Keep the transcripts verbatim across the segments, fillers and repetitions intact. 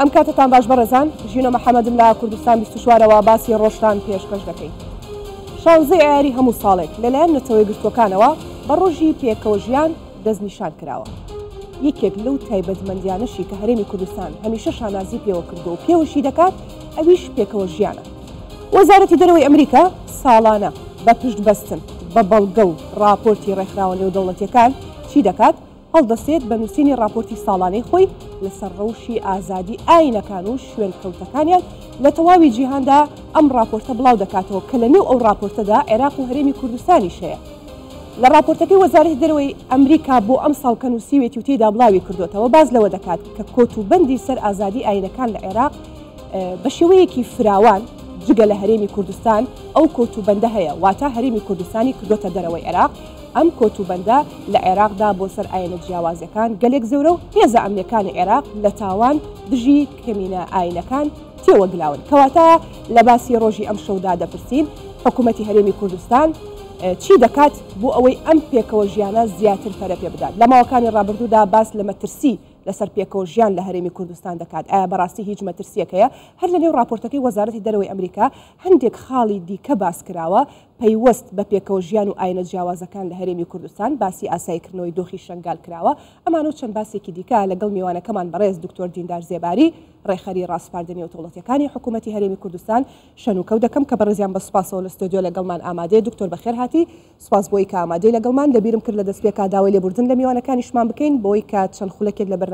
ام کاتتان باش برزان ژینۆ محەممەدم لە کوردستان بیست و چوارەوە باسی ڕۆژتان پێشکەش دەکەین. شانزدە یاری هەموو ساڵێک لەلایەن نەتەوەی گرتوەکانەوە بە ڕۆژی پێکەوە ژیان دەستنیشان کراوە. یەکێک لەو تایبەتمەندیانەشی کە هەرێمی کوردستان هەمیشە شانازی پێوە کردو و پێوەشی دەکات ئەویش پێکەوە ژیانە. وەزارەتی دەرەوەی ئەمریکا ساڵانە بە پشتبەستن بە بەڵگە و راپۆرتی ڕێکخراوە نێودەوڵەتیەکان چی دەکات؟ هەڵدەسێت بە نووسینی راپۆرتی ساڵانەی خۆی لەسەر ڕەوشی ئازادی ئاینەکان و شوێنکەوتەکانیان لە تەواوی جیهاندا ئەم راپۆرتە بڵاو دەکاتەوە کە لە نێو ئەو راپۆرتەدا عێراق و هەرێمی کوردستانیش هەیە. لە راپۆرتەکەی وەزارەتی دەرەوەی ئەمریکا بۆ ئەم ساڵ کە نووسیوێتی و تێیدا بڵاوی کردوتەوە باز لەوە دەکات کە کۆتوبەندی سەر ئازادی ئاینەکان لە عێراق بە شێوەیەکی فراوان جگە لە هەرێمی کوردستان ئەو کۆتوبەندە هەیە، واتە هەرێمی کوردستانی کردوتە دەرەوەی عێراق. ئەم کۆتوبەندە لە عێراقدا بۆ سەر ئاینە جیاوازەکان گەلێک زۆرە و هێزە ئەمنیەکانی عێراق لە تاوان دژی کەمینە ئاینەکان تێوەگلاون. کەواتە لە باسی ڕۆژی ئەم شەودا دەپرسین حکوومەتی هەرێمی کوردستان چی دەکات بۆ ئەوەی ئەم پێکەوە ژیانە زیاتر پەرە پێ بدات؟ لە ماوەکانی ڕابردوودا باس لە مەترسی لەسەر پێکەوە ژیان لە هەرێمی کوردستان دەکات. ئایا بەڕاستی هیچ مەترسیەکەیە؟ هەر لە نێو راپۆرتەکەی وەزارەتی دەرەوەی ئەمریکا هەندێک خاڵی دیکە باس کراوە پەیوەست بە پێکەوە ژیان و ئاینە جیاوازەکان لە هەرێمی کوردستان. باسی ئاساییکردنەوەی دۆخی شەنگال کراوە، ئەمانە چەند باسێکی دیکە لەگەڵ میوانەکەمان بەڕێز دکتۆر دیندار زێباری ڕێخەری ڕاستپاردنی نێودەوڵەتیەکانی حکوومەتی هەرێمی کوردستان شەنوکەوت دەکەم کە بەڕێزیان بە سوپاسەوە لە ستۆدیۆ لەگەڵمان ئامادەیە. دکتۆر بەخێر هاتی، سوپاس بۆی کە ئامادەی لەگەڵمان. دەبیرم کرد لە دەستپێکا داوای لێبوردن لە میوانەکانیشمان بکەین بۆی کە چەند خولەکێک لە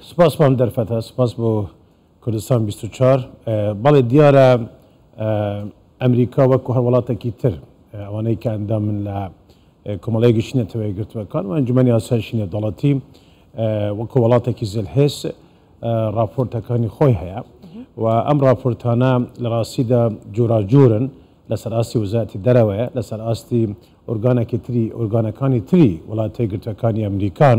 سوپاسمان دەرفەتە، سوپاس بۆ کوردستان بیست و چوار. بەڵێ دیارە ئەمریکا وەکو هەر وڵاتێکی تر ئەوانەی کە ئەندامن لە کۆمەڵێکی شنێتەوەی گرتوەکان و ئەنجومەنی ئاسایی شنێتەوەڵەتی وەکو وڵاتێکی زلهێس راپۆرتەکانی خۆی هەیە و ئەم راپۆرتانە لە ڕاستیدا جوراجورن لەسەر ئاستی وەزارەتی دەرەوەیە، لەسەر ئاستی ئۆرگانێکی تری ئۆرگانەکانی تری وڵاتە گرتوەکانی ئەمریکان.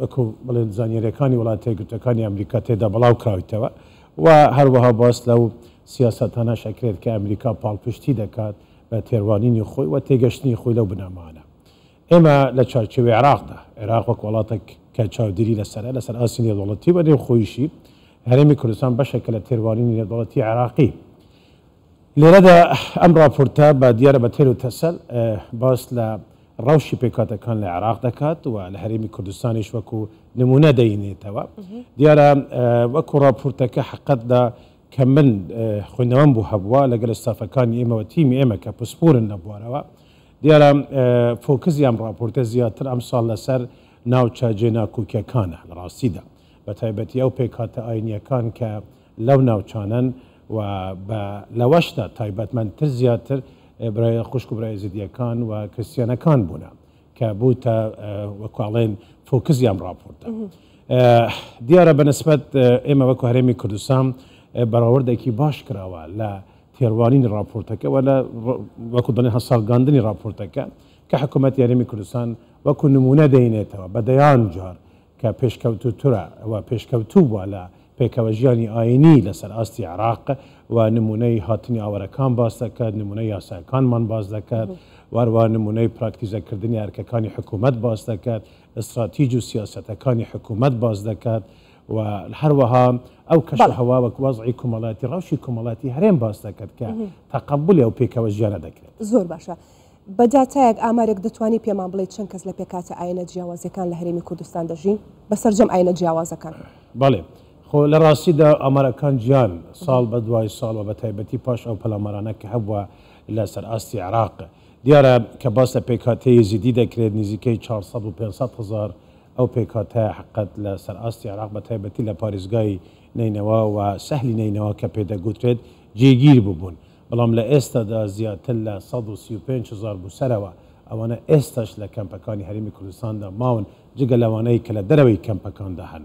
وەکو بڵێن زانیاریەکانی وڵاتە گرتوەکانی ئەمریکا تێدا بەڵاو کراویتەوە و هەروەها باس لەو سیاسەتانە شەکرێت کە ئەمریکا پاڵپشتی دەکات بە تێڕوانینی خۆی و تێگەشتنی خۆی لەو بنەمانە. ئێمە لە چارچێوەی عێراقدا، عێراق وەک وڵاتێک کە چاودێری لەسەرە لەسەر ئاسی نێودەوڵەتی و نێو خۆیشی، هەرێمی کوردستان بەشێکە لە تێڕوانینی نێودەوڵەتی عێراقی. لێرەدا ئەم راپۆرتە بە دیارە بە تێر و تەسەل باس لە ڕەوشی پێکاتەکان لە عێراق دەکات و لە هەرێمی کوردستانیش وەکو نمونە دەینێتەوە. دیارە وەکو راپۆرتەکە حەقەتدا کە من خوێنەوەم بوو هەبووە لەگەل ستافەکانی ئێمە و تیمی ئێمە کە پسپورن نەبوارەوە، دیارە فۆکسی ئەم راپۆرتە زیاتر ئەم ساڵ لەسەر ناوچەجێ ناکۆکیەکانە لە ڕاستیدا، بە تایبەتی ئەو پێکهاتە ئاینیەکان کە لەو ناوچانەن و لەوەشدا تایبەتمەندتر زیاتر برای خوشک و برای زیدیەکان و کریسیانەکان بوونە کە بووتە وەکوڵێن فۆکسی ئەم راپۆرتە. دیارە بەنسبەت ئێمە وەکو هەرێمی کوردستان بەراوردێکی باش کراوە لە تێڕوانینی راپۆرتەکە و لە وەکو دڵێن هەساڵگاندنی راپۆرتەکە کە حکوومەتی هەرێمی کوردستان وەکو نمونە دەینێتەوە بە دەیانجار کە پێشکەوتوترە و پێشکەوتوو بووە لە پێکەوە ژیانی ئاینی لەسەر ئاستی عێراق و نمونەی هاتنی ئاوەرەکان باز دەکات، نمونەی یاساکانمان باز دەکات، وەروە نمونەی پراکتیزەکردنی ئەرکەکانی حکوومەت باز دەکات، ئستراتیج و سیاسەتەکانی حکوومەت باز دەکات و هەروەها ئەو کەشە هەوا وەک وەزعی کۆمەڵاتی ڕەوشی کۆمەڵاتی هەرێم باز دەکات کە تەقەبولی ئەو پێکەوە ژیانە دەکرێت. زۆر باشە. بە داتایەک ئامارێک دەتوانی پێمان بڵێت چەند کەس لە پێکاتە ئاینە جیاوازەکان لە هەرێمی کوردستان دەژین بەسەرجەم ئاینە جیاوازەکان؟ بەڵێ، خو لراستی دا آمریکان جان سال بعد وای سال و بتهیبتی پاش او پلامرانه که هوا لسر استی عراق دیاره که باست پیکاته زیدیده کرد نزدیکی چهارصد و پانصد هزار او پیکاته حقت لسر استی عراق بتهیبتی لپاریزگای نینوا و سهل نینوا که پیدا گوترد جیگیر ببون بلام لأست دا زیادتر لصد و سی و پنج هزار بسروا اوانه استش لکمپکانی حریم کردستان دا ماون جگه لوانهی که لدروی کمپکان دا هن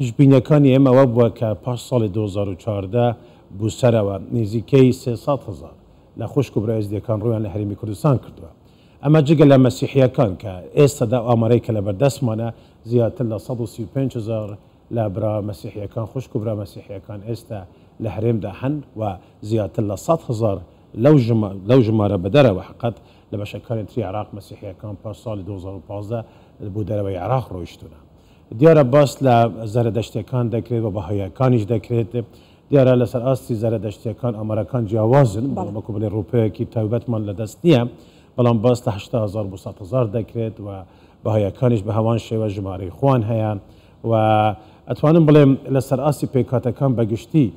تشبینەکانی ئێمە ئەوە بووە کە پاش ساڵی دوو هەزار و چوارده بوسەرەوە نزیکەی سێ سەد هەزار لە خوشک و برایزدیەکان ڕویان لە هەرێمی کوردستان کردووە. ئەمە جگە لە مەسیحیەکان کە ئێستادا ئامارەی کە لە بەردەستمانە زیاتر لە سەد و سی و پێنج هەزار لە برا مەسیحیەکان خوشک و برا مەسیحیەکان ئێستا لە هەرێمدا هەن و زیاتر لە سەد هەزار لەو ژمارە بەدەرەوە حقەت لە بەشەکانی تری عراق مەسیحیەکان پاش ساڵی دوو هەزار و پانزده بۆ دەرەوەی عراق ڕۆیشتوونە. دیارە باس لە زەردەشتیەکان دەکرێت و بەهاییەکانیش دەکرێت. دیارە لەسەر ئاستی زەردەشتیەکان ئەمەرەکان جیاوازن بەڵام بەکوبڵێ ڕوپەیەکی تایبەتمان لەدەست نییە بەڵام باس لە هەشتا هەزار و دوو سەد هەزار دەکرێت و بەهاییەکانیش بە هەوان شێوە ژمارەی خوان هەیە و ئەتوانم بڵێم لەسەر ئاستی پێکاتەکان بەگشتی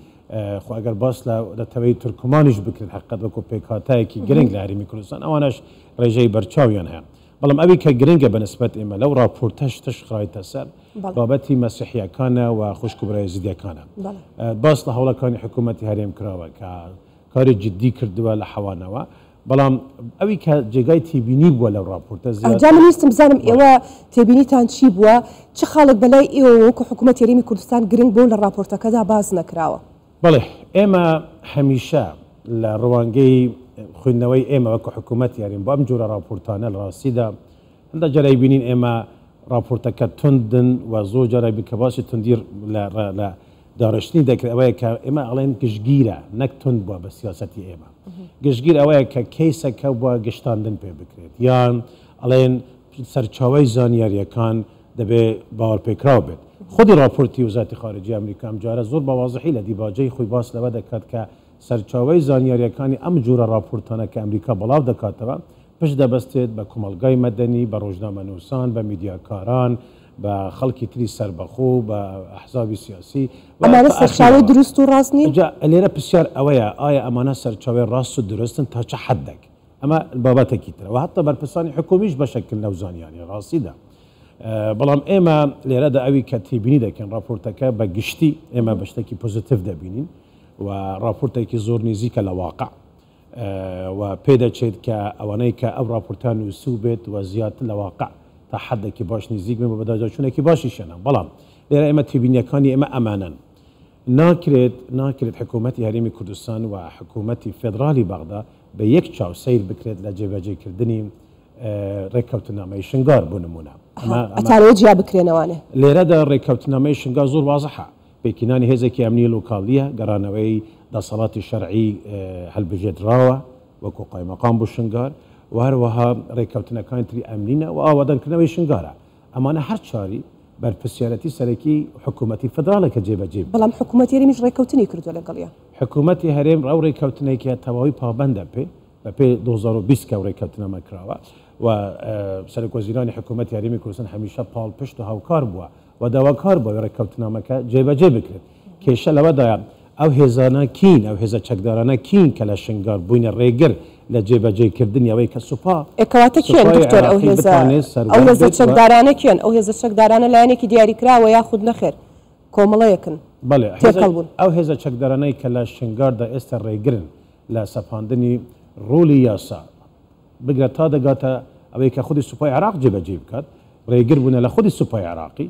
خو ئەگەر باس لە دەتەوەی تورکمانیش بکرێن حقیقەت وەکو پێکاتایەکی گرنگ لە هەرێمی کوردستان ئەوانەش ڕێژەی بەرچاویان هەیە. بەڵام ئەوی کە گرنگە بەنسبەت ئێمە لەو راپۆرتەش تش خڕایتە سەر بابەتی مەسیحیەکانە و خوشک و برایزیدیەکانە باس لە هەوڵەکانی حکوومەتی هەرێم کراوە کە کاری جدی کردووە لە حەوانەوە بەڵام ئەوی کە جێگای تێبینی بووە لەو راپۆرتە زیاتر منویستم بزانم ئێوە تێبینیتان چی بووە چ خاڵێک بەلای ئێوە وەکو حکوومەتی هەرێمی کوردستان گرنگ بوو لە راپۆرتەکەدا باز نەکراوە؟ بەڵێ ئێمە هەمیشە لە ڕوانگەی خوێندنەوەی ئێمە وەکو حکوومەتی هەرێم بۆ ئەم جۆرە راپۆرتانە لە ڕاستیدا هەندە جارای بینین ئێمە راپۆرتەکە توندن و زۆر جارای بین کە باسی توندی لە داڕشتنی دەکرێت ئەوەیە کە ئێمە ئەڵێن گشتگیرە نەک تند بووە بە سیاسەتی ئێمە. گشتگیر ئەوەیە کە کەیسەکە بووە گشتاندن پێ بکرێت یان ئەڵێن سەرچاوی زانیاریەکان دەبێت باوەڕپێکراو بێت. خودی راپۆرتی وزارەتی خارجی ئەمریکا ئەم جارە زۆر بەوازحی لە دیباجەی خۆی باس لەوە دەکات کە سەرچاوەی زانیاریەکانی ئەم جۆرە راپۆرتانە کە ئەمریکا بەڵاو دەکاتەوە پشت دەبەستێت بە کۆمەلگای مەدەنی، بە ڕۆژنامەنووسان، بە میدیاکاران، بە خەڵکی تری سەربەخۆ، بە ئەحزابی سیاسی. ئەمانە سەرچاوی دروست و ڕاست نییە؟ لێرە پرسیار ئەوەیە ئایا ئەمانە سەرچاوی ڕاست و دروستن تا چه حەدێک؟ ئەمە بابەتێکی ترە و هەتا بەرپرسانی حکومیش بەشەکل لەو زانیاری ڕاستیدا. بەڵام ئێمە لێرەدا ئەوی کە تێبینی دەکەین راپۆرتەکە بە گشتی ئێمە بە شتێکی پۆزیتیڤ دەبینین و راپۆرتێکی زۆر نزیکە لە واقع و پێدەچێت کە ئەوانەی کە ئەو راپۆرتان نووسوو بێت و زیاتر لە واقع تا حەدێکی باش نزیک بێن بە بەداجاچوونێکی باشی شێنە. بەڵام لێرە ئێمە تێبینیەکانی ئێمە ئەمانن ناکرێت ناکرێت حکوومەتی هەرێمی کوردستان و حکوومەتی فێدرالی بەغدا بە یەک چاو سیر بکرێت لە جێبەجێکردنی ڕێککەوتنامەی شنگار بۆ نمونە. ئەتارەوە جیا بکرێنەوانێ لێرەدا ڕێککەوتنامەی شنگار زۆر وازحە. پێکینانی هێزێکی ئەمنی لوکاڵیە گەڕانەوەی دەسەڵاتی شەرعی هەلبژێدراوە وەکو قایمەقام بوو شنگار و هەروەها ڕێککەوتنەکانی تری ئەمنینە و ئاوادەنکردنەوەی شنگارە. ئەمانە هەر چاری بەرپرسیارەتی سەرەکی حکوومەتی فەدراڵەکە جێبەجێ بەڵام حکوومەتی هەرێمیش ڕێککەوتنی کردووە لەگەڵیە. حکوومەتی هەرێم ئەو ڕێککەوتنێکیە تەواوی پابەندە پێ بە پێی دوو هەزار و بیست کە ئەو ڕێککەوتنامە کراوە و سەرۆکوەزیرانی حکوومەتی هەرێمی کوردستان هەمیشە پاڵپشت و هاوکار بووە و داواکار بۆ ڕێککەوتنامەکە جێبەجێ بکرێت. کێشە لەوەدایە ئەو هێزانە کین ئەو هێزە چەکدارانە کین کە لە شنگار بووینە ڕێگر لە جێبەجێکردنی ئەوەی کە سوپا ئێکەواتە کێن دکتۆر؟ ئەو هێزە چەکدارانە کێن؟ ئەو هێزە چەکدارانە لایەنێکی دیاریکراوە یاخود نەخێر کۆمەڵەیەکن؟ بەڵێ ئەو هێزە چەکدارانەی کە لە شنگاردا ئێستا ڕێگرن لە سەپاندنی ڕۆڵی یاسا بگرێت تا دەگاتە ئەوەی کە خودی سوپای عراق جێبەجێ بکات ڕێگر بوونە لە خودی سوپای عراقی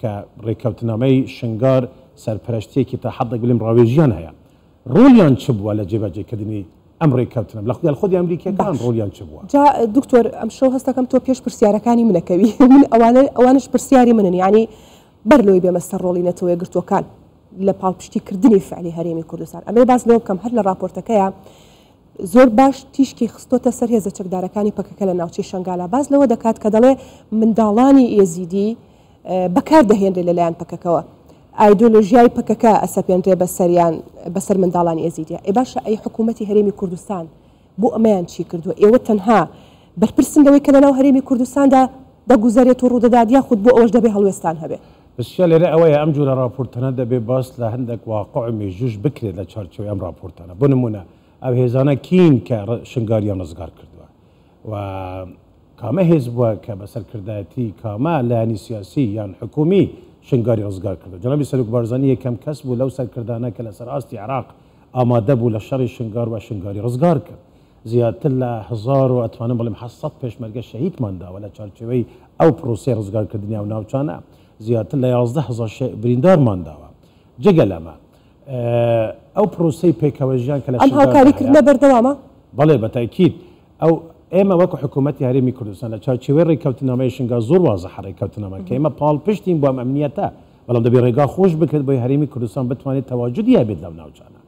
کە ڕێککەوتنامەی شنگار سەرپەرشتێکی تا حەدێک بڵێم ڕاوێژیان هەیە ڕۆلیان چ بووە لە جێبەجێکردنی ئەم ڕێککەوتنامە لە خودی خودی ئەمریکیەکان ڕۆلیان چ بووە؟ جا دکتۆر ئەمشەو هەستەکەم تۆ پێش پرسیارەکانی منەکەوی من ئەوانە ئەوانش پرسیاری منن یعنی بەرلۆی بێمە سەر ڕۆڵی نەتەوەیەگرتوەکان. لپالپشتی کردنی فعلی هەرێمی کوردستان. ئەمە باز لەوە بکەم هەر لە راپۆرتەکەیە زۆر باش تیشکی خستۆتە سەر هێزە چەکدارەکانی پەکەکە لە ناوچەی شەنگالا. باز لەوە دەکات کە دەڵێ منداڵانی ئێزیدی بەکاردەهێنرێ لەلایەن پەکەکەوە، ئایدۆلۆژیای پەکەکە ئەسەپێنرێ بەسەریان بەسەر منداڵانی ئێزیدیە. ئێ باشە ئەی حکوومەتی هەرێمی کوردستان بۆ ئەمەیان چی کردووە؟ ئێوە تەنها بەرپرسن لەوەی کە لەناو هەرێمی کوردستاندا دەگوزارێت و ڕوودەدات یاخود بۆ ئەوەش دەبێ هەڵوێستان هەبێت. بسیار لێرە ئەوەیە ئەم جۆرە راپۆرتانە دەبێ باس لە هەندێک واقع مێژوش بکرێت لە چارچۆی ئەم راپۆرتانە. بۆ نمونە ئەو هێزانە کین کە شنگاریان ڕزگار کردووە و کامە هێز بووە کە بەسەرکردایەتی کامە لایەنی سیاسی یان حکومی شنگاری ڕزگار کردووە. جەنابی سەرۆک بارزانی یەکەم کەس بوو لەو سەرکردانە کە لەسەر ئاستی عێراق ئامادە بوو لە شەڕی شنگار و شنگاری ڕزگار کرد. زیاتر لە هەزار و ئەتوانم بڵێم حەسەد پێشمەرگە شەهیدمان داوە لە چارچێوەی ئەو پرۆسەی ڕزگارکردنی ئەو ناوچانە. زیاتر لە یازدە هەزار شێ بریندارمان داوە. جگە لەمە ئەو پرۆسەی پێکەوەژیان کە لە ئەم هاوکاریکردنە بەردەوامە؟ بەڵێ بەتاکید. ئەو ئێمە وەکو حکوومەتی هەرێمی کوردستان لە چارچێوەی ڕێککەوتنامەی شنگا زۆر وازەحە ڕێککەوتنامە کە ئێمە پاڵپشتین بۆ ئەم ئەمنیەتە، بەڵام دەبێت ڕێگا خۆش بکرێت بۆی هەرێمی کوردستان بتوانێت تەواجودیە بێت لەو ناوچانە.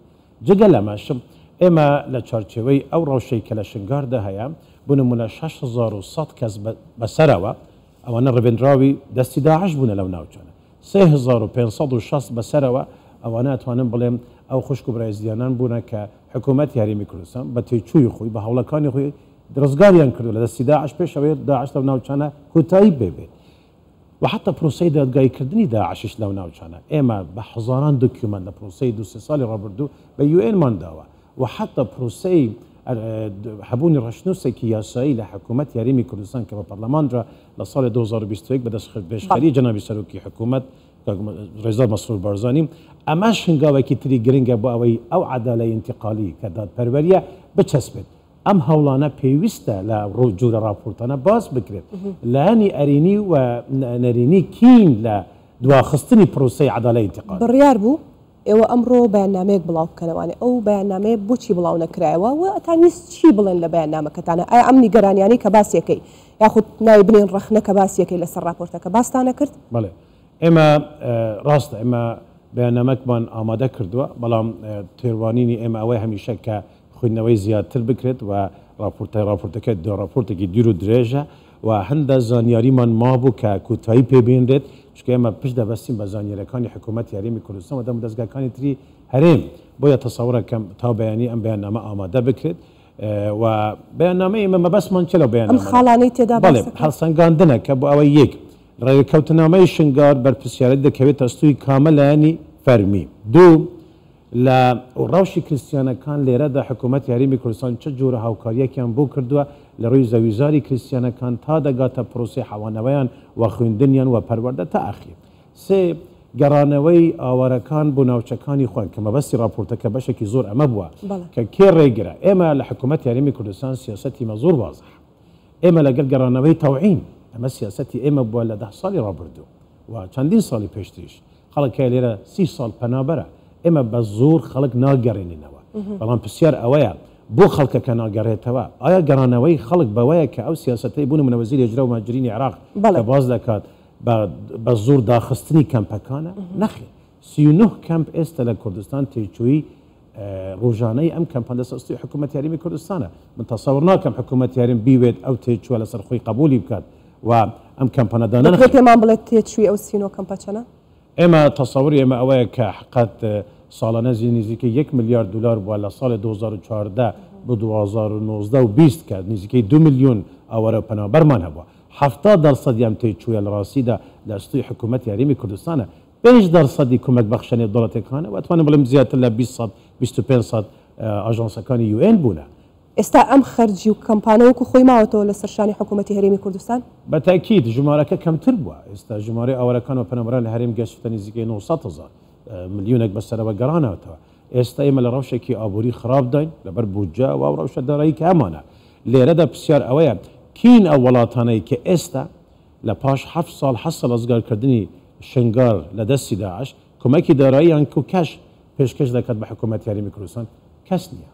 جگە لەمەشم ئێمە لە چارچێوەی ئەو ڕەوشەی کە لە شنگاردا هەیە بۆ نمونە شەش هەزار و سەد کەس بەسەرەوە ئەوانە ڕێبێنراوی دەستی داعش بوون لەو ناوچانە، سێ هەزار و پێنج سەد و شەست بەسەرەوە ئەوانە ئەتوانم بڵێم ئەو خوشک و برایزدیانان بوونە کە حکوومەتی هەرێمی کوردستان بە تێچووی خۆی بە هەوڵەکانی خۆی درزگاریان کردو لە دەستی داعش پێش ئەوەی داعش لەو ناوچانە کوتایی ببێت و حتا پرۆسەی دادگایکردنی داعشش لەو ناوچانە. ئێمە بە حەزاران دۆکیومەنت لە پرۆسەی دو سێ ساڵی ڕابردوو بە یو ئێن مانداوە و حتی پرۆسەی هەبوونی ڕشنووسێکی یاسایی لە حکوومەتی هەرێمی کوردستان کە بە پەرلەماندا لە ساڵی دو هەزار و بیست و یەک بەدەستخەری جەنابی سەرۆکی حکوومەت ڕێزا مەسرور بارزانی، ئەمە شنگاوێکی تری گرنگە بۆ ئەوەی ئەو عەدالەی ئینتیقالی کە دادپەروەریە بچەسبێت. ئەم هەوڵانە پێویستە لە جوورە راپۆرتانە باس بکرێت. لایەنی ئەرینی و نەرینی کین لە دواخستنی پرۆسەی عەدالەی ئینتیقالی بڕیار بوو. ئێوە ئەمڕۆ بەیاننامەیەک بڵاو بکەنەوانێ، ئەو بەیاننامەیە بۆچی بڵاو نەکرایەوە و ئەتانویست چی بڵێن لە بەیاننامەکەتانە؟ ئایا ئەم نیگەرانیانەی کە باسیەکەی یاخود ناوی بنێن ڕەخنە کە باسیەکەی لەسەر راپۆرتەکە باستانە کرد؟ بەڵێ، ئێمە ڕاستە ئێمە بەیاننامەکمان ئامادە کردووە، بەڵام تێڕوانینی ئێمە ئەوەی هەمیشە کە خوێندنەوەی زیاتر بکرێت و راپۆرتەکە راپۆرتەکە دو راپۆرتێکی دیر و درێژە و هەندە زانیاریمان ما بوو کە کوتایی پێبێنرێت، چونکە ئێمە پشت دەبەستین بە زانیارەکانی حکوومەتی هەرێمی کوردستان و دەمودەستگاکانی تری هەرێم، بۆیە تەسەوڕەکەم تا بەیانی ئەم بەیاننامە ئامادە بکرێت و بەیاننامەی ئێمە مەبەستمان چیە لەو بەیاننامە؟ ئەم خاڵانەی تێدا بەڵێ هەڵسەنگاندنە کە بۆ ئەوەی یەک ڕێککەوتنامەی شنگار بەرپرسیارەت دەکەوێت ئەستووی کامە لایەنی فەرمی، دوو لە ڕەوشی کریسیانەکان لێرەدا حکوومەتی هەرێمی کوردستان چه جۆرە هاوکاریەکیان بۆ کردووە لە ڕووی زەویزاری کریسیانەکان تا دەگاتە پرۆسی حەوانەوەیان و خوێندنیان و پەروەردە تا ئاخیر. سێ گەڕانەوەی ئاوارەکان بۆ ناوچەکانی خۆیان کە مەبەستی راپۆرتەکە بەشێکی زۆر ئەمە بووە کە کێ ڕێگرە. ئێمە لە حکوومەتی هەرێمی کوردستان سیاسەتی مە زۆر وازەحە. ئێمە لەگەڵ گەڕانەوەی تەوعین، ئەمە سیاسەتی ئێمە بووە لە ده ساڵی ڕابردوو و چەندین ساڵی پێشتریش. خەڵکە لێرە سی ساڵ پەنابەرە، ئێمە بە زۆر خەڵک ناگەڕێنینەوە، بەڵام پرسیار ئەوەیە بۆ خەڵکەکە ناگەڕێتەوە ئایا گەڕانەوەی خەڵک بەوەیە کە ئەو سیاسەتەی بوون منە وەزیری هێجرە و ماجرینی عێراق کە باز دەکات بە زۆر داخستنی کەمپەکانە؟ نەخێ. سی و نه کەمپ ئێستا لە کوردستان تێچووی ڕۆژانەی ئەم کەمپان دەسەستی حکوومەتی هەرێمی کوردستانە. من تەسەوڕ ناکەم حکوومەتی هەرێم بیوێت ئەو تێچووە لەسەر خۆی قبولی بکات و ئەم کەمپانە دانەخێت. بەکرێت پێمان بڵێت تێچووی ئەو سی و نه کەمپە چەنە؟ ئێمە تەسەوری ئێمە ئەوەیە کە حقەت ساڵانە نزیکەی یەک ملیار دلار بووە لە ساڵی دو هەزار و چوارده بۆ دو هەزار و نۆزده و بیست کە نزیکەی دو میلیۆن ئاوارە پەنابەرمان هەبووە. هەفتاد دەرسەدیان تێچوویە لە ڕاستیدا لە ئەستووی حکوومەتی هەرێمی کوردستانە. پێنج دەرسەدی کۆمەک بەخشێنێ دەوڵەتەکانە و ئەتوانم بڵێم زیاتر لە بیست و پێنج سەد ئاژانسەکانی یو ئێن بوونە. ئێستا ئەم خەرجی و کەمپانە وەکو خۆی ماوەتەوە لە سەرشانی حکوومەتی هەرێمی کوردستان؟ بەتاکید ژمارەکە کەمتر بووە. ئێستا ژمارەی ئاوارەکان و پەنابەران لە هەرێم گەشتە نزیکەی نۆ سەد هەزار ملیۆنێک بەسەرەوە گەڕانەوەتەوە. ئێستا ئێمە لە ڕەوشێکی ئابووری خراپداین لەبەر بودجە و ئەو ڕەوشە دارایی کە ئەمانە. لێرەدا پرسیار ئەوەیە کین ئەو وڵاتانەی کە ئێستا لە پاش حەفت ساڵ حەسە ڕزگارکردنی شنگار لە دەستی داعش کۆمەکی داراییان کۆ کەش پێشکەش دەکات بە حکوومەتی هەرێمی کوردستان؟ کەس نییە.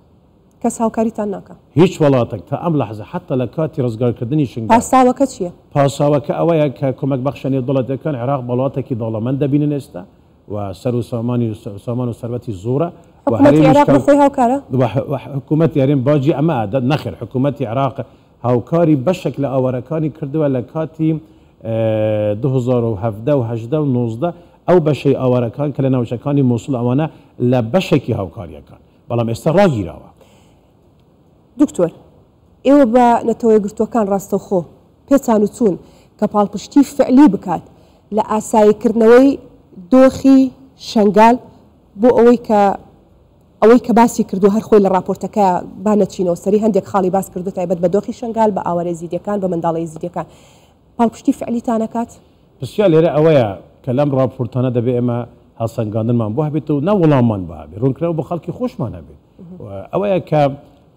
کەس هاوکاریتان ناکە؟ هیچ وڵاتێک تا ئەم لەحزە حتا لە کاتی ڕزگارکردنی شنگار. پاساوەکە چییە؟ پاساوەکە ئەوەیە کە کۆمەک بەخشێنێ دەوڵەتەکان عێراق بە وڵاتێکی دەوڵەمەند دەبینن ئێستا وشرو سامان سامان وثروتي الزوره حكومه العراق خويا هاوكارا وحكومه يارين باجي اما نخر حكومه العراق هاوكاري بشكل اوركاني كردوا لكاتي ألفين وسبعطاش و هجده و نوزده او بشي اوركان كلنا وشكاني موصول اوانا لبشكي هاوكاري كان بلام استراجي راوا دكتور ايوا با نتوي قلتو كان راستو خو بيسانوتون كبالبشتي فعلي بكات لاساي كرنوي دۆخی شەنگال بۆ ئەوەی کە ئەوەی کە باسی کردو هەر خۆی لە راپۆرتەکە بانەچینەوە سەری هەندێک خاڵی باس کردو تایبەت بە دۆخی شەنگال بە ئاوارەی زیدیەکان بە منداڵی زیدیەکان پاڵپشتی فعلیتان ئەکات پرسیار لێرە ئەوەیە کە لەم راپۆرتانە دەبێ ئێمە هەڵسەنگاندنمان بۆ هەبێت و نە وڵاممان بۆ هەبێ ڕوونکراوە بە خەڵکی خۆشمان هەبێت ئەوەیە کە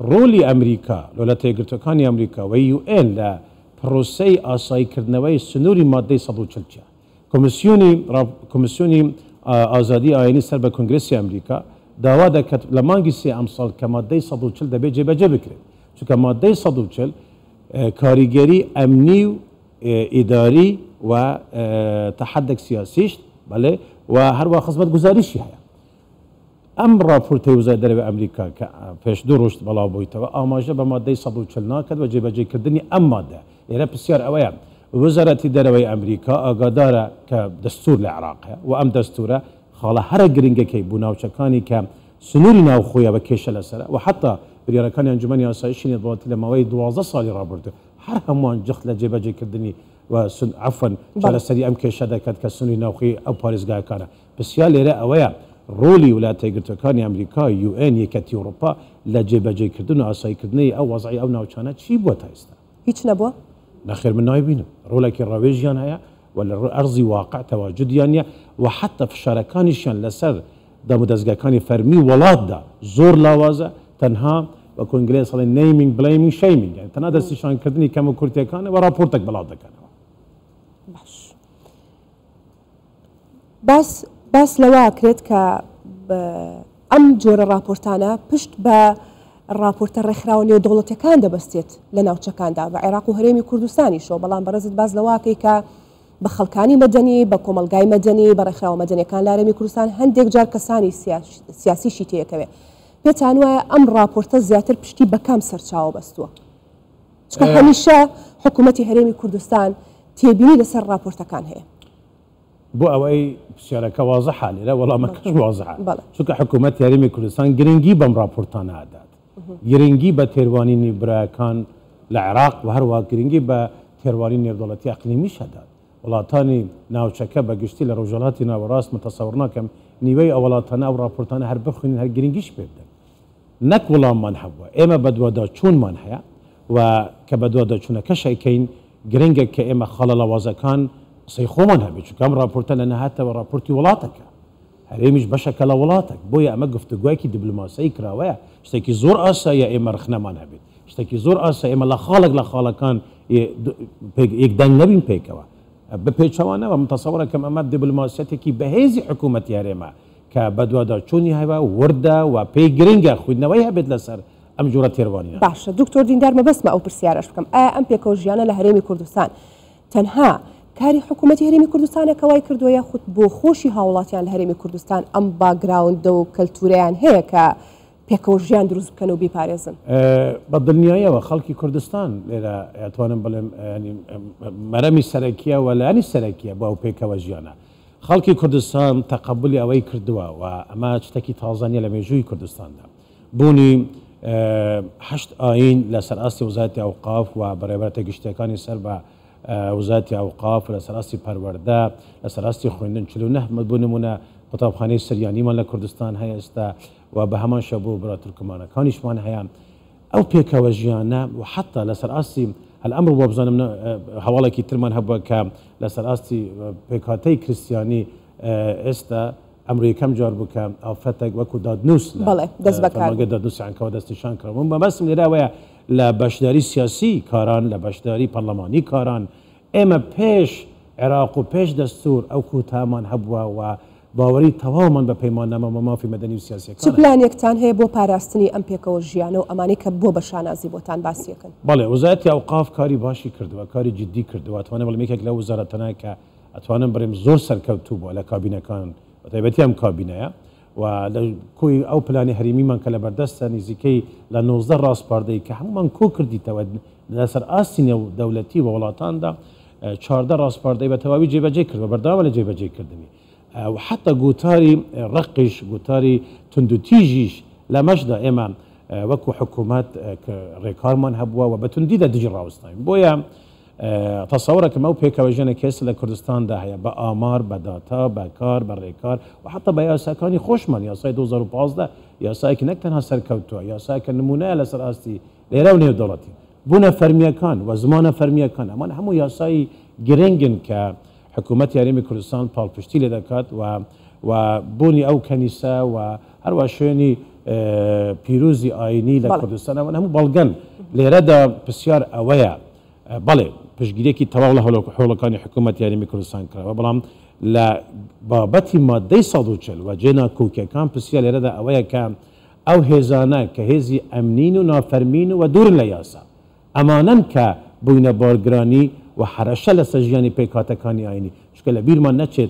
ڕۆلی ئەمریکا لۆلە تێگرتوەکانی ئەمریکا و یو ئێن لە پرۆسەی ئاساییکردنەوەی سنووری مادەی سەد و چل كوميسيوني راب كوميسيوني ازادي آيني سر بكونغرسي امريكا داوا دكت لمانجي سي امصال كماده صد و چل دبي جبه جبكري چونك ماده صد و چل كاريگري امني اداري و تحدك سياسيش بله و هر وا خدمت گزاري شي هيا ام راپورت وزارت امريكا ك فيش دروشت بلا بويته اماجه بماده صد و چل ناكد و جبه جكردني ام ماده يره بسيار اويا وزارة دروي أمريكا أقدارة كدستور العراق وأم دستورة خاله هر جرينجا كي بناوشكاني كسنورنا وخويا وكيشة لسلا وحتى برياركان أنجماني أسايشين يضبط لما ويد وازا صالي رابرد حر هموان جخت لجباجي كردني وسن عفوا جلسة أم كيشة ذاك كسنورنا وخويا أو باريس جاي كانا بس يا ليرة أويا رولي ولا تيجرتكاني أمريكا يو إن يكت أوروبا لجباجي كردنا أساي كردني أو وضعي أو ناوشانات شي بوتا يستا هيش نبوا نخير من نايبينه رولك الرويجيان هيا ولا أرضي واقع تواجديان يا وحتى في شاركانيشان لسر دا مدزقاكاني فرمي ولاد دا زور لاوازة تنها وكونغرس على نيمينج بلايمينج شيمينج يعني تنها دستشان كردني كم كورتيا كان ورابورتك بلادا كان باش بس بس لوا كريت ك أم جور رابورتانا بشت ب الراپۆرتە ڕێکخراوەی دەوڵەتەکان دەبەستێت لە ناوچەکاندا بە عێراق و هەرێمی کوردستانیشەوە بەڵام بەڕێزت باز لەواکەی کە بە خەڵکانی مەدەنی بە کۆمەلگای مەدەنی بە ڕێکخراوە مەدەنیەکان لە هەرێمی کوردستان هەندێک جار کەسانی سیاسیشی تێیەکەوێ پێتان وایە ئەم راپۆرتە زیاتر پشتی بە کام سەرچاوە بەستووە چکە هەمیشە حکوومەتی هەرێمی کوردستان تێبینی لەسەر راپۆرتەکان هەیە بۆ ئەوەی پرسیارەکە وازەحە لێرە وەڵامەکەش وازەحە چونکە حکوومەتی هەرێمی کوردستان گرنگی بەم راپۆرتانە هەدات گرنگی بە تێروانی نیبرایەکان لە عێراق و هەروەها گرنگی بە تێروانی نێودەوڵەتی ئەقلیمیش هەدات وڵاتانی ناوچەکە بەگشتی لە ڕۆژهەڵاتی ناوەڕاست متەسەوڕ ناکەم نیوەی ئەو وڵاتانە ئەو راپۆرتانە هەر بخوێنین هەر گرنگیش پێ بدەن نەک وڵاممان هەبووە ئێمە بەدووادا چوونمان هەیە و کە بەدووادا چوونەکەش ئەیکەین گرنگە کە ئێمە خەڵەڵەوازەکان قسەی خۆمان هەبێت چونکە ئەم راپۆرتە لەنەهاتەوە راپۆرتی وڵاتەکە هەرێمیش بەشەکە لە وڵاتێک بۆیە ئەمە گفتوگوایەکی دیبلۆماسیایی کراوەیە شتێکی زۆر ئاساییە ئێمە ڕخنەمان هەبێت شتێکی زۆر ئاسایی ئێمە لە خاڵێک لە خاڵەکان یەکدەنگ نەبین پێکەوە بە پێچەوانەوە متەسەوڕەکەم ئەمە دیبلۆماسیەتێکی بەهێزی حکوومەتی هەرێمە کە بەدوواداچوونی هەیە وەردە و پێی گرنگە خوێندنەوەی هەبێت لەسەر ئەم جۆرە تێڕوانینە باشە دکتۆر دیندار مەبەستمە ئەو پرسیارەش بکەم ئایا ئەم پێکەوە ژیانە لە هەرێمی کوردستان تەنها کاری حکوومەتی هەرێمی کوردستانە کەوای کردووە یاخود بۆ خۆشی هاوڵاتیان لە هەرێمی کوردستان ئەم باگراوندە و کەلتورەیان هەیە کە پێکەوە ژیان دروست بکەن و بیپارێزن بە دڵنیاییەوە خەڵکی کوردستان لێرە ئەتوانم بڵێم مەرەمی سەرەکیە و لایانی سەرەکیە بۆ ئەو پێکەوە ژیانە خەڵکی کوردستان تەقەبولی ئەوەی کردووە و ئەمە شتێکی تازانیە لە مێژووی کوردستاندا بوونی هەشت ئاین لەسەر ئاستی وەزارەتی ئەوقاف و بەڕێوەبەرە گشتیەکانی سەر بە وزارت اوقاف لسراسي پرورده لسراسي خوندن چهل و نه بنمونه قطابخانه سریانی مال کردستان هيا استا و به همان شبو برا ترکمانکانش مان هيا او پیکوژیانه و حتی لسراسي الامر و بزنم حواله کی ترمان هبو ک لسراسي پیکاتی کریستیانی استا امر کم جار بو ک افتک و کو دادنوس بله دز بکار دادنوس عن کو دستشان کرم بس لراوی لا بەشداری سیاسی کاران لا بەشداری پەرلەمانی کاران ئێمە پێش عێراق و پێش دەستور ئەو کوتامان هەبووە و باوەری تەواومان بە پەیماننامە مافی مەدەنی و سیاسیەکان چ پلانێکتان هەیە بۆ پاراستنی ئەم پێکەوە ژیانە و ئەمانەی کە بۆ بە شانازی بۆتان باسیەکەن بەڵێ وەزارەتی ئەوقاف کاری باشی کردووە کاری جدی کردووە ئەتوانم بڵێم یەکێک لە وەزارەتانە کە ئەتوانم بڵێم زۆر سەرکەوتوو بووە لە کابینەکان بەتایبەتی ئەم کابینەیە و کۆی ئەو پلانی هەریمیمان کە لە بەردەستە نزیکەی لە نۆزدە ڕاستپاردەی کە هەمومان کۆ کردیتەوە لەسەر ئاستینە و دەوڵەتی و وڵاتاندا چواردە ڕاستپاردەی بە تەواوی جێبەجێ کرد و بەرداوە لە جێبەجێکردنی و حتا گوتاری ڕقیش گوتاری تند و تیژیش لە مەشدا ئێمە وەکو حکوومەت ڕێکارمان هەبووە و بە توندیدا دژی ڕاوستاین. بۆیە تصوركم او بيكا وجانا كيس لكردستان داهيه بآمار بداتا بكار بريكار وحتى بياساكاني خوشمان ياساي ألفين وخمسطعش ياساك نكتنها سركوتو ياساك نمونه لسراستي ليروني دولتي بونا فرميه كان وزمانه فرميه كان امان همو ياساي جرينجن ك حكومه ياريمي كردستان بالبشتي لدكات و وبوني او كنيسه وهرواشوني بيروزي ايني لكردستان امان همو بلغن ليردا بسيار اويا بله پشگیرێکی تەواو لە هەوڵەکانی حکوومەتی یاریمی کوردستان کراوە، بەڵام لە بابەتی مادەی سەد و چل و جێناکۆکیەکان پرسیار لێرەدا ئەوەیە کە ئەو هێزانە کە هێزی ئەمنین و نافەرمین و دوورن لە یاسا ئەمانەن کە بووینە بارگرانی و حەرەشە لەسەر ژیانی پێکهاتەکانی ئاینی، چونکە لە بیرمان نەچێت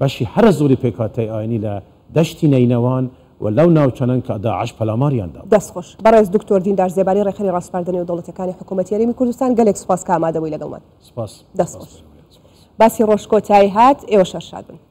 بەشی هەرە زۆری پێکهاتەی ئاینی لە دەشتی نەینەوان ولو ناو چنان که داعش پلاماریان داد. دست خوش. برای از دکتر دیندار زبانی رخی راسپاردنی و دولتکانی حکومتی یاریمی کوردستان گەلێک سپاس که آماده بووی لەگەڵمان. سپاس. دست خوش. باسی ڕۆژکۆتایی هات ئێوە شەرشاد بن.